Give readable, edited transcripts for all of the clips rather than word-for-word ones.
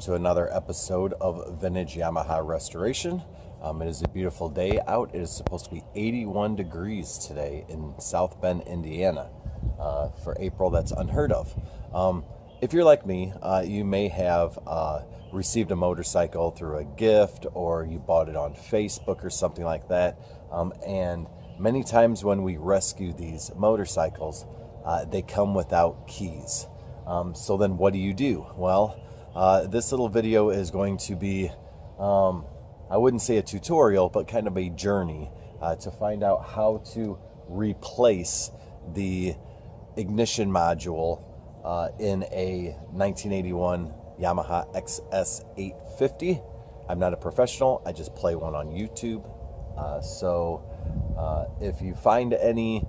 welcome to another episode of Vintage Yamaha Restoration. It is a beautiful day out. It is supposed to be 81 degrees today in South Bend, Indiana. For April, that's unheard of. If you're like me, you may have received a motorcycle through a gift, or you bought it on Facebook or something like that. And many times when we rescue these motorcycles, they come without keys. So then what do? Well, this little video is going to be, I wouldn't say a tutorial, but kind of a journey to find out how to replace the ignition module in a 1981 Yamaha XS850. I'm not a professional, I just play one on YouTube. So if you find any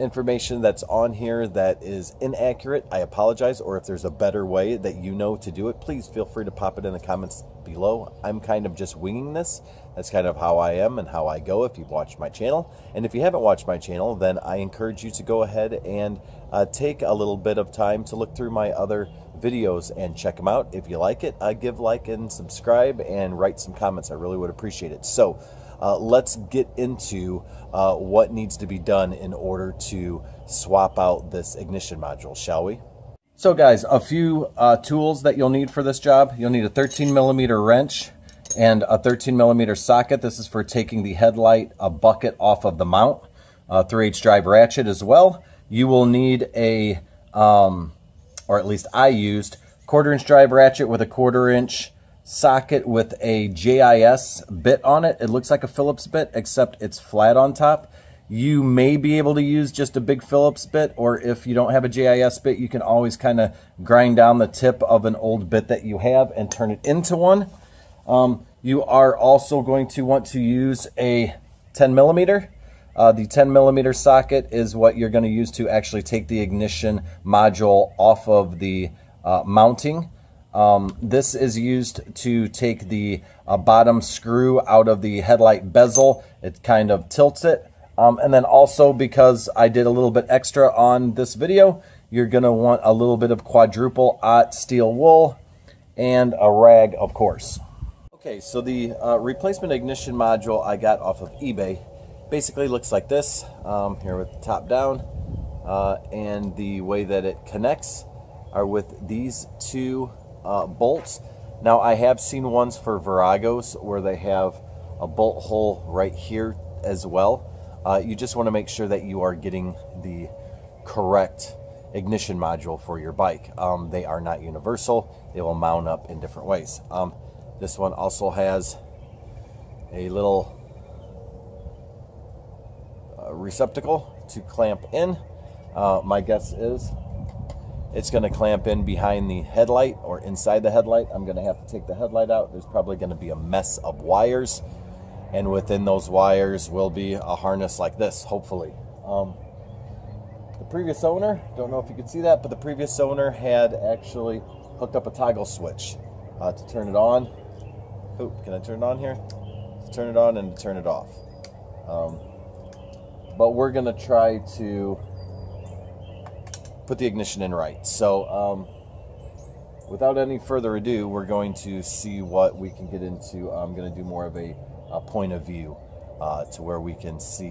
information that's on here that is inaccurate, I apologize, or if there's a better way that you know to do it, please feel free to pop it in the comments below. I'm kind of just winging this. That's kind of how I am and how I go if you've watched my channel. And if you haven't watched my channel, then I encourage you to go ahead and take a little bit of time to look through my other videos and check them out. If you like it, give like and subscribe and write some comments. I really would appreciate it. So let's get into what needs to be done in order to swap out this ignition module, shall we? So guys, a few tools that you'll need for this job. You'll need a 13mm wrench and a 13mm socket. This is for taking the headlight bucket off of the mount. 3/8 drive ratchet as well. You will need a, or at least I used, 1/4 inch drive ratchet with a 1/4 inch socket with a JIS bit on it. It looks like a Phillips bit, except it's flat on top. You may be able to use just a big Phillips bit, or if you don't have a JIS bit, you can always kind of grind down the tip of an old bit that you have and turn it into one. You are also going to want to use a 10mm. The 10mm socket is what you're going to use to actually take the ignition module off of the mounting. This is used to take the bottom screw out of the headlight bezel. It kind of tilts it. And then also, because I did a little bit extra on this video, you're going to want a little bit of quadruple aught steel wool and a rag, of course. Okay, so the replacement ignition module I got off of eBay basically looks like this, here with the top down, and the way that it connects are with these two bolts. Now, I have seen ones for Viragos where they have a bolt hole right here as well. You just want to make sure that you are getting the correct ignition module for your bike. They are not universal. They will mount up in different ways. This one also has a little receptacle to clamp in. My guess is it's going to clamp in behind the headlight or inside the headlight. I'm going to have to take the headlight out. There's probably going to be a mess of wires, and within those wires will be a harness like this, hopefully. The previous owner, don't know if you can see that, but the previous owner had actually hooked up a toggle switch to turn it on. Oh, can I turn it on here? To turn it on and to turn it off. But we're going to try to put the ignition in right. So without any further ado, we're going to see what we can get into. I'm going to do more of a point of view to where we can see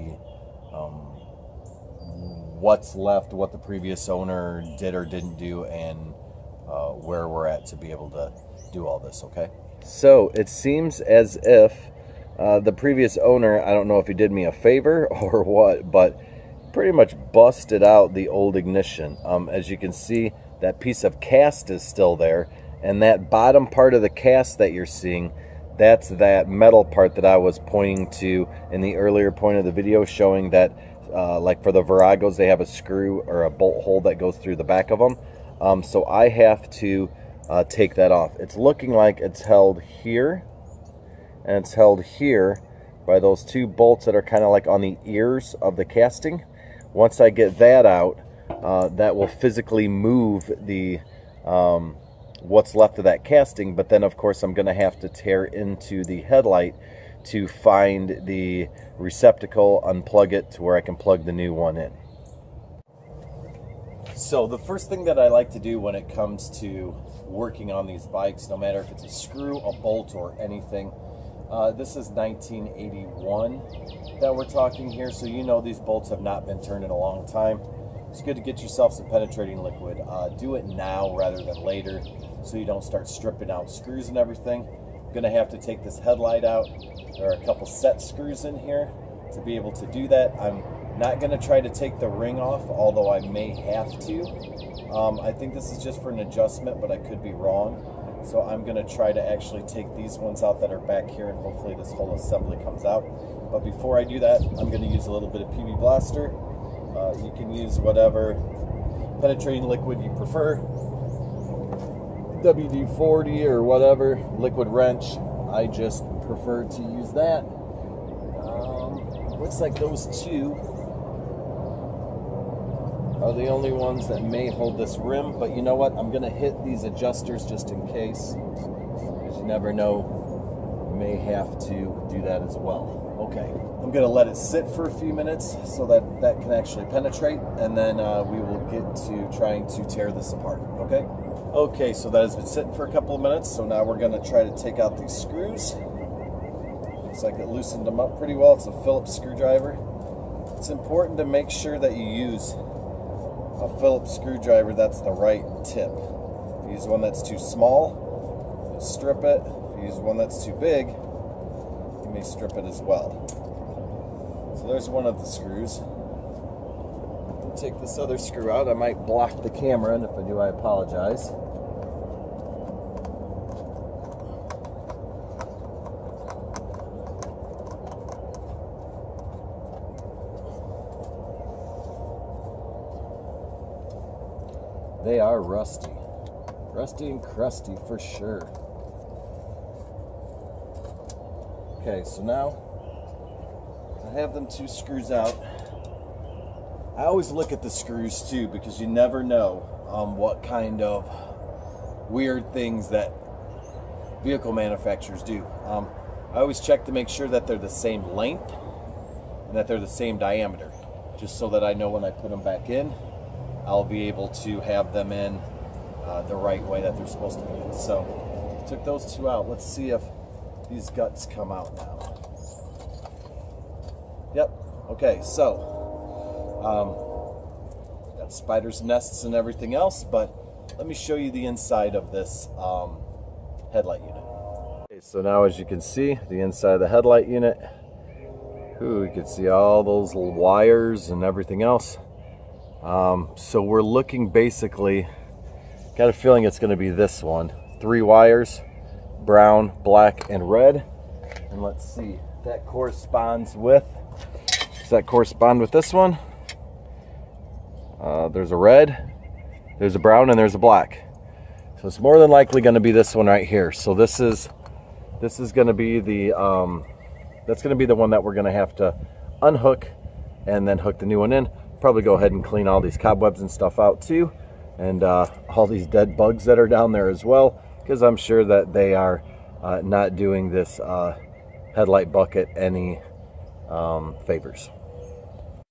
what's left, what the previous owner did or didn't do, and where we're at to be able to do all this, okay? So it seems as if the previous owner, I don't know if he did me a favor or what, but pretty much busted out the old ignition. As you can see, that piece of cast is still there, and that bottom part of the cast that you're seeing, that's that metal part that I was pointing to in the earlier point of the video, showing that like for the Viragos, they have a screw or a bolt hole that goes through the back of them. So I have to take that off. It's looking like it's held here, and it's held here by those two bolts that are kind of like on the ears of the casting. Once I get that out, that will physically move the what's left of that casting. But then, of course, I'm going to have to tear into the headlight to find the receptacle, unplug it to where I can plug the new one in. So the first thing that I like to do when it comes to working on these bikes, no matter if it's a screw, a bolt, or anything. This is 1981 that we're talking here, so you know these bolts have not been turned in a long time. It's good to get yourself some penetrating liquid. Do it now rather than later, so you don't start stripping out screws and everything. I'm gonna have to take this headlight out. There are a couple set screws in here to be able to do that. I'm not gonna try to take the ring off, although I may have to. I think this is just for an adjustment, but I could be wrong. So I'm gonna try to actually take these ones out that are back here, and hopefully this whole assembly comes out. But before I do that, I'm gonna use a little bit of PB Blaster. You can use whatever penetrating liquid you prefer. WD-40 or whatever, liquid wrench. I just prefer to use that. Looks like those two are the only ones that may hold this rim, but you know what? I'm gonna hit these adjusters just in case, because you never know, you may have to do that as well. Okay, I'm gonna let it sit for a few minutes so that that can actually penetrate, and then we will get to trying to tear this apart, okay? Okay, so that has been sitting for a couple of minutes, so now we're gonna try to take out these screws. Looks like it loosened them up pretty well. It's a Phillips screwdriver. It's important to make sure that you use a Phillips screwdriver that's the right tip. If you use one that's too small, you'll strip it. If you use one that's too big, you may strip it as well. So there's one of the screws. I'll take this other screw out. I might block the camera, and if I do, I apologize. They are rusty. Rusty and crusty for sure. Okay, so now I have them two screws out. I always look at the screws too, because you never know what kind of weird things that vehicle manufacturers do. I always check to make sure that they're the same length and that they're the same diameter, just so that I know when I put them back in, I'll be able to have them in the right way that they're supposed to be in. So, took those two out. Let's see if these guts come out now. Yep, okay, so, got spiders' nests and everything else, but let me show you the inside of this headlight unit. Okay, so now as you can see, the inside of the headlight unit, ooh, you can see all those little wires and everything else. So we're looking basically, got a feeling it's going to be this one. 3 wires, brown, black, and red. And let's see, that corresponds with, does that correspond with this one? There's a red, there's a brown, and there's a black. So it's more than likely going to be this one right here. So this is going to be the, that's going to be the one that we're going to have to unhook and then hook the new one in. Probably go ahead and clean all these cobwebs and stuff out too, and all these dead bugs that are down there as well, because I'm sure that they are not doing this headlight bucket any favors.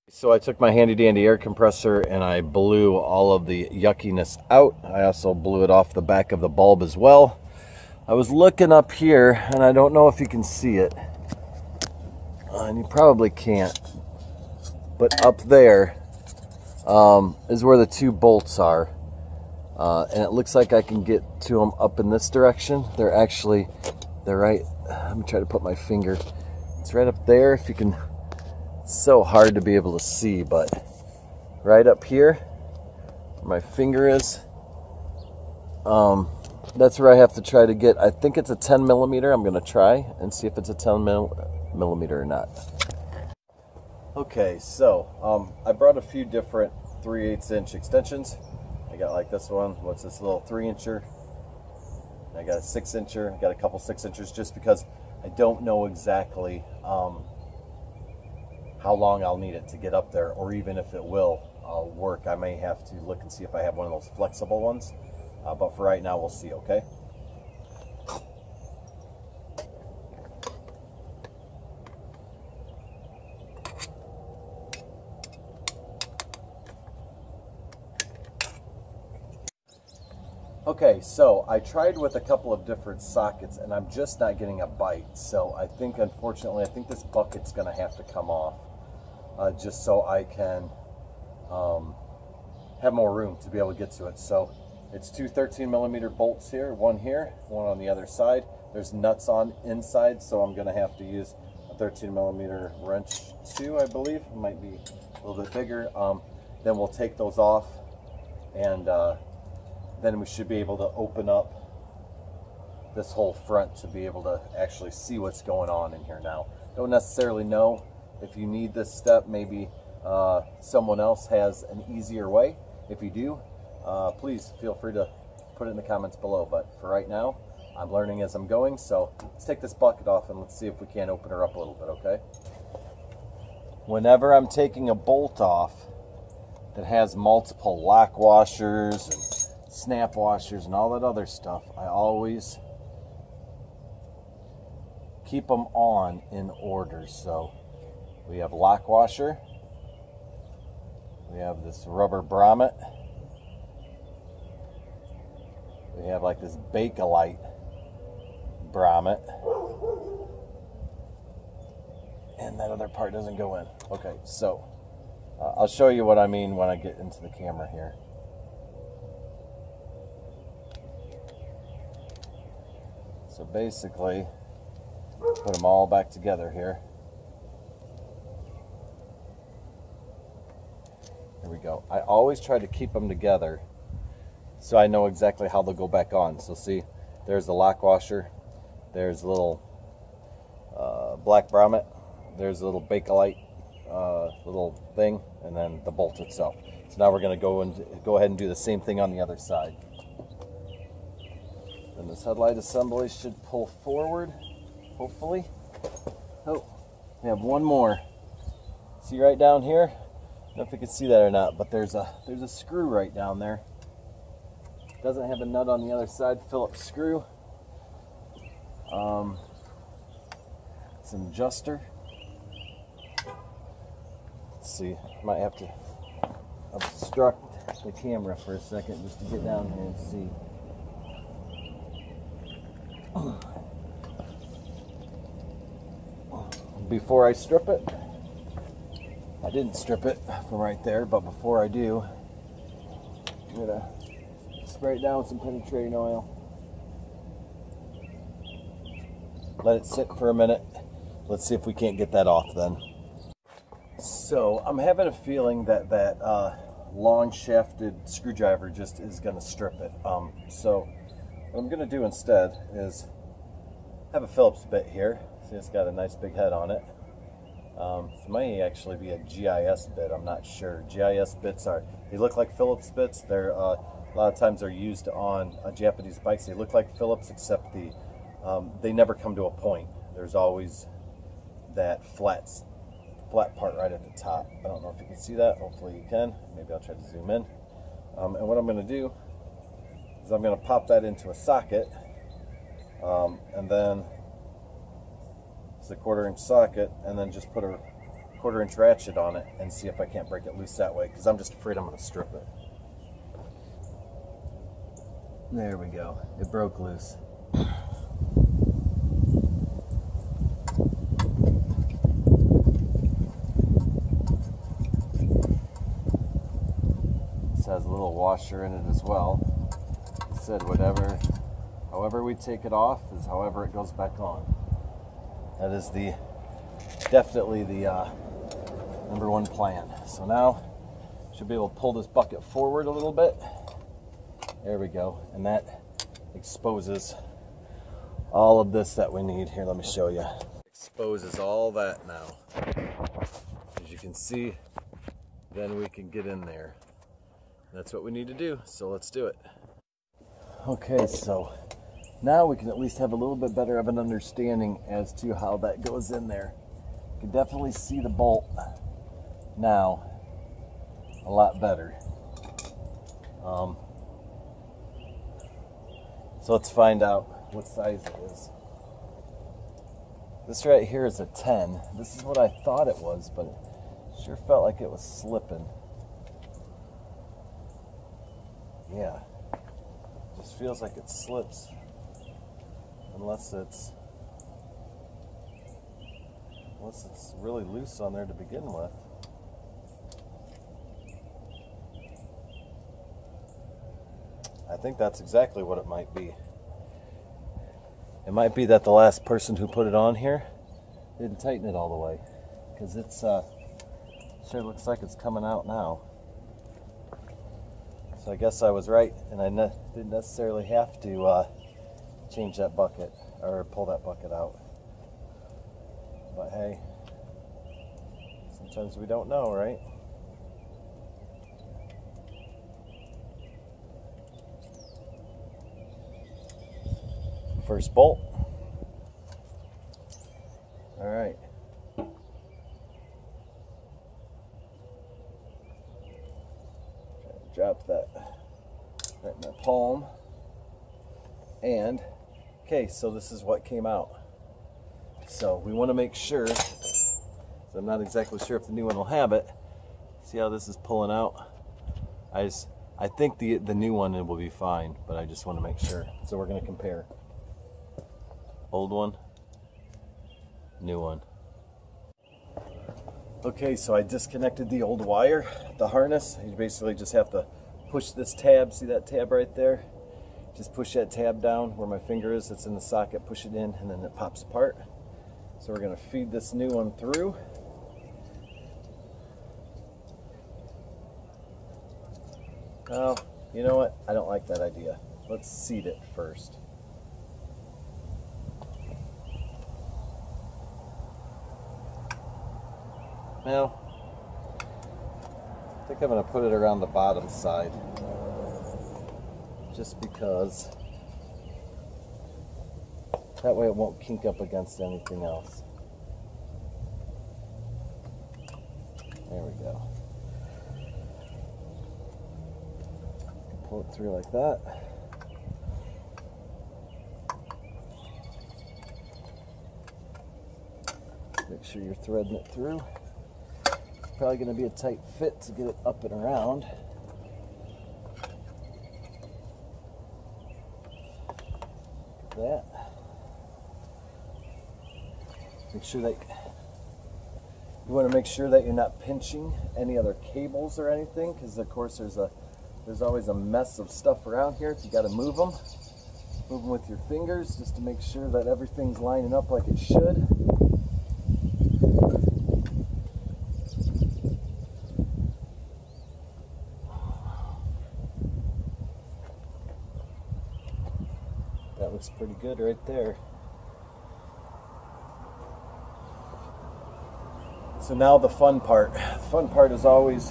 So I took my handy dandy air compressor and I blew all of the yuckiness out. I also blew it off the back of the bulb as well. I was looking up here, and I don't know if you can see it, and you probably can't, but up there is where the 2 bolts are, and it looks like I can get to them up in this direction. They're actually, they're right, I'm gonna try to put my finger, it's right up there if you can, it's so hard to be able to see, but right up here where my finger is, that's where I have to try to get. I think it's a 10 millimeter. I'm gonna try and see if it's a 10 millimeter or not. Okay, so I brought a few different 3/8" extensions. I got like this one, what's this little 3-incher? I got a 6-incher, I got a couple 6-inchers, just because I don't know exactly how long I'll need it to get up there, or even if it will work. I may have to look and see if I have one of those flexible ones, but for right now we'll see, okay? Okay, so I tried with a couple of different sockets and I'm just not getting a bite. So I think, unfortunately, I think this bucket's going to have to come off just so I can have more room to be able to get to it. So it's two 13 millimeter bolts here, one on the other side. There's nuts on inside, so I'm going to have to use a 13 millimeter wrench too, I believe. It might be a little bit bigger. Then we'll take those off and then we should be able to open up this whole front to be able to actually see what's going on in here now. Don't necessarily know if you need this step. Maybe someone else has an easier way. If you do, please feel free to put it in the comments below. But for right now, I'm learning as I'm going. So let's take this bucket off and let's see if we can't open her up a little bit, okay? Whenever I'm taking a bolt off that has multiple lock washers and snap washers and all that other stuff, I always keep them on in order. So we have lock washer, we have this rubber grommet, we have like this Bakelite grommet, and that other part doesn't go in. Okay, so I'll show you what I mean when I get into the camera here. So basically, put them all back together here. There we go. I always try to keep them together so I know exactly how they'll go back on. So see, there's the lock washer, there's a little black grommet, there's a little Bakelite little thing, and then the bolt itself. So now we're going to go ahead and do the same thing on the other side. And this headlight assembly should pull forward, hopefully. Oh, we have one more. See right down here? I don't know if you can see that or not, but there's a screw right down there. Doesn't have a nut on the other side. Phillips screw. It's an adjuster. Let's see. Might have to obstruct the camera for a second just to get down here and see. Before I strip it, I didn't strip it from right there, but before I do, I'm gonna spray it down with some penetrating oil. Let it sit for a minute. Let's see if we can't get that off then. So I'm having a feeling that that long shafted screwdriver just is gonna strip it. So what I'm gonna do instead is have a Phillips bit here. See, it's got a nice big head on it. It might actually be a JIS bit, I'm not sure. JIS bits are, they look like Phillips bits. They're a lot of times they're used on Japanese bikes. They look like Phillips, except they never come to a point. There's always that flat part right at the top. I don't know if you can see that. Hopefully you can. Maybe I'll try to zoom in. And what I'm gonna do is I'm going to pop that into a socket, and then it's a 1/4 inch socket, and then just put a 1/4 inch ratchet on it and see if I can't break it loose that way, because I'm just afraid I'm going to strip it. There we go. It broke loose. This has a little washer in it as well. Said whatever, however we take it off is however it goes back on. That is the definitely the number one plan. So now should be able to pull this bucket forward a little bit. There we go, and that exposes all of this that we need. Here, let me show you. Exposes all that now. As you can see, then we can get in there. That's what we need to do, so let's do it. Okay, so now we can at least have a little bit better of an understanding as to how that goes in there. You can definitely see the bolt now a lot better. So let's find out what size it is. This right here is a 10. This is what I thought it was, but it sure felt like it was slipping. Yeah. just feels like it slips, unless it's really loose on there to begin with. I think that's exactly what it might be. It might be that the last person who put it on here didn't tighten it all the way, because it's sure looks like it's coming out now. So I guess I was right, and I didn't necessarily have to change that bucket or pull that bucket out. But hey, sometimes we don't know, right? First bolt. All right. Drop that right in my palm. And okay, so this is what came out. So we want to make sure, so I'm not exactly sure if the new one will have it. See how this is pulling out? I think the new one will be fine, but I just want to make sure. So we're going to compare. Old one, new one. Okay, so I disconnected the old wire, the harness. You basically just have to push this tab. See that tab right there? Just push that tab down where my finger is. It's in the socket. Push it in, and then it pops apart. So we're going to feed this new one through. Well, you know what? I don't like that idea. Let's seat it first. Now, I think I'm going to put it around the bottom side, just because that way it won't kink up against anything else. There we go. Pull it through like that. Make sure you're threading it through. Probably going to be a tight fit to get it up and around. Like that. Make sure that you want to make sure that you're not pinching any other cables or anything, because of course there's always a mess of stuff around here. So you got to move them. Move them with your fingers just to make sure that everything's lining up like it should. Pretty good right there. So now the fun part. The fun part is always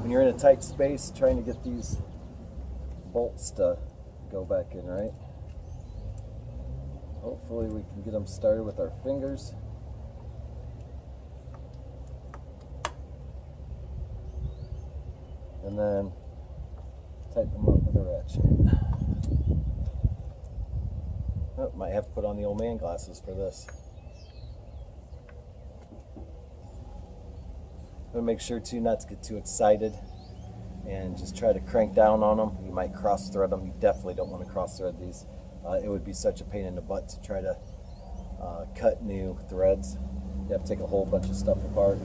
when you're in a tight space trying to get these bolts to go back in, right? Hopefully we can get them started with our fingers. And then tighten them up with a ratchet. Oh, might have to put on the old man glasses for this. I'm gonna make sure too not to get too excited and just try to crank down on them. You might cross thread them. You definitely don't want to cross thread these. It would be such a pain in the butt to try to cut new threads. You have to take a whole bunch of stuff apart.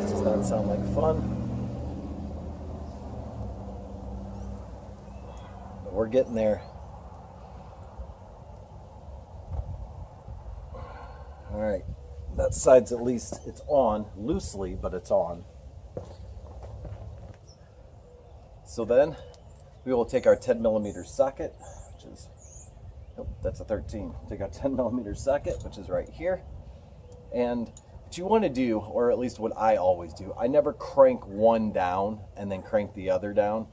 This does not sound like fun. But we're getting there. Alright, that side's at least, it's on, loosely, but it's on. So then, we will take our 10mm socket, which is, nope, that's a 13. Take our 10mm socket, which is right here. And what you want to do, or at least what I always do, I never crank one down and then crank the other down,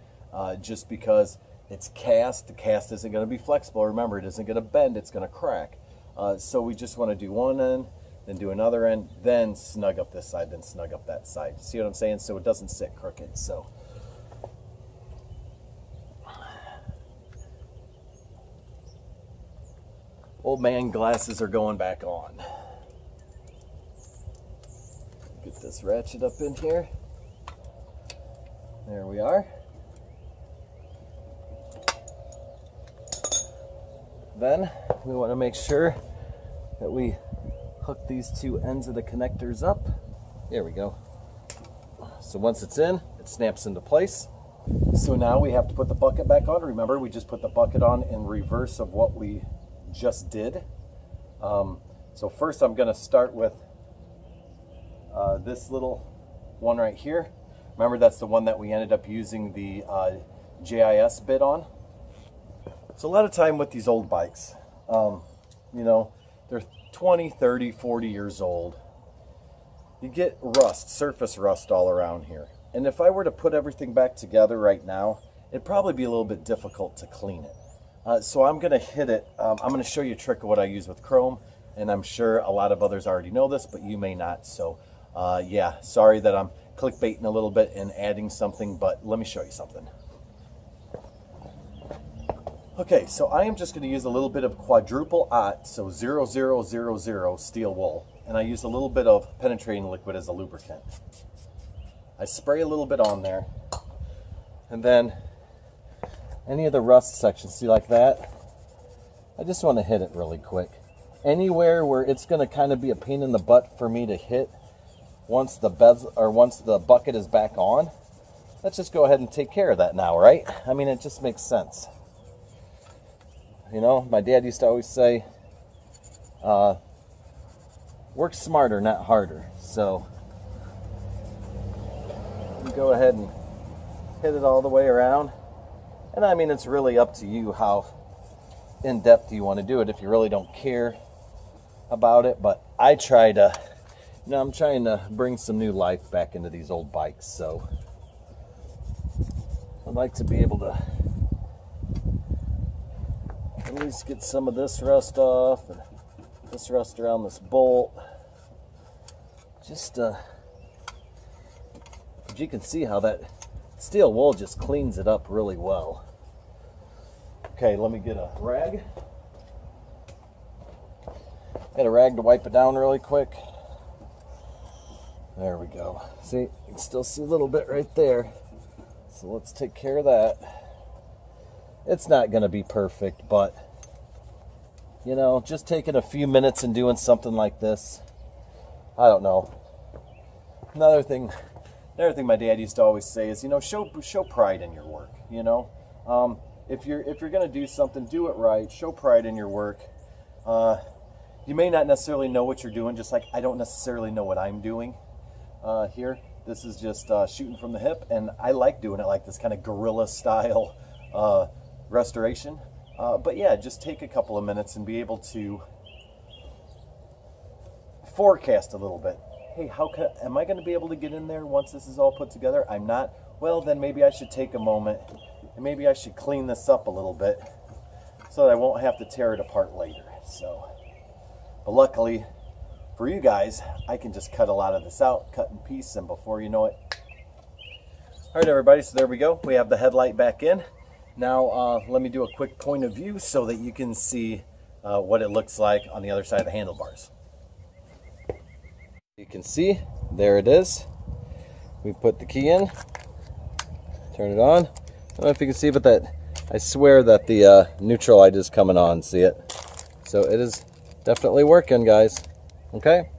just because it's cast. The cast isn't going to be flexible. Remember, it isn't going to bend, it's going to crack. So we just want to do one end, then do another end, then snug up this side, then snug up that side. See what I'm saying? So it doesn't sit crooked. So old man glasses are going back on. Get this ratchet up in here. There we are. Then we want to make sure that we hook these two ends of the connectors up. There we go. So once it's in, it snaps into place. So now we have to put the bucket back on. Remember, we just put the bucket on in reverse of what we just did. So first I'm going to start with this little one right here. Remember, that's the one that we ended up using the JIS bit on. So a lot of time with these old bikes, you know, they're 20, 30, 40 years old. You get rust, surface rust all around here. And if I were to put everything back together right now, it'd probably be a little bit difficult to clean it. So I'm going to hit it. I'm going to show you a trick of what I use with chrome, and I'm sure a lot of others already know this, but you may not. So yeah, sorry that I'm clickbaiting a little bit and adding something, but let me show you something. Okay, so I am just going to use a little bit of quadruple aught, so 0000 steel wool, and I use a little bit of penetrating liquid as a lubricant. I spray a little bit on there, and then any of the rust sections, see like that, I just want to hit it really quick. Anywhere where it's going to kind of be a pain in the butt for me to hit once the bezel or once the bucket is back on, let's just go ahead and take care of that now, right? I mean, it just makes sense. You know, my dad used to always say, work smarter, not harder. So go ahead and hit it all the way around. And I mean, it's really up to you how in depth you want to do it if you really don't care about it. But I try to, you know, I'm trying to bring some new life back into these old bikes. So I'd like to be able to at least get some of this rust off and this rust around this bolt. Just you can see how that steel wool just cleans it up really well. Okay, let me get a rag. Get a rag to wipe it down really quick. There we go. See, you can still see a little bit right there. So let's take care of that. It's not going to be perfect, but you know, just taking a few minutes and doing something like this, I don't know. Another thing my dad used to always say is, you know, show pride in your work. You know, if you're going to do something, do it right. Show pride in your work. You may not necessarily know what you're doing, just like I don't necessarily know what I'm doing here. This is just shooting from the hip, and I like doing it like this kind of guerrilla style restoration. But yeah, just take a couple of minutes and be able to forecast a little bit. Hey, am I going to be able to get in there once this is all put together? I'm not. Well, then maybe I should take a moment and maybe I should clean this up a little bit so that I won't have to tear it apart later. So, but luckily for you guys, I can just cut a lot of this out, cut in piece, and before you know it. All right, everybody, so there we go. We have the headlight back in. Now, let me do a quick point of view so that you can see what it looks like on the other side of the handlebars. You can see, there it is. We put the key in, turn it on. I don't know if you can see, but that, I swear that the neutral light is coming on, see it? So it is definitely working, guys, okay?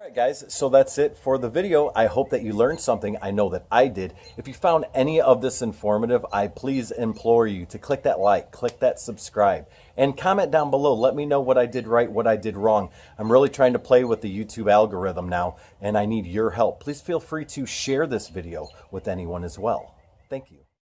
All right, guys, so that's it for the video. I hope that you learned something. I know that I did. If you found any of this informative, I please implore you to click that like, click that subscribe, and comment down below. Let me know what I did right, what I did wrong. I'm really trying to play with the YouTube algorithm now, and I need your help. Please feel free to share this video with anyone as well. Thank you.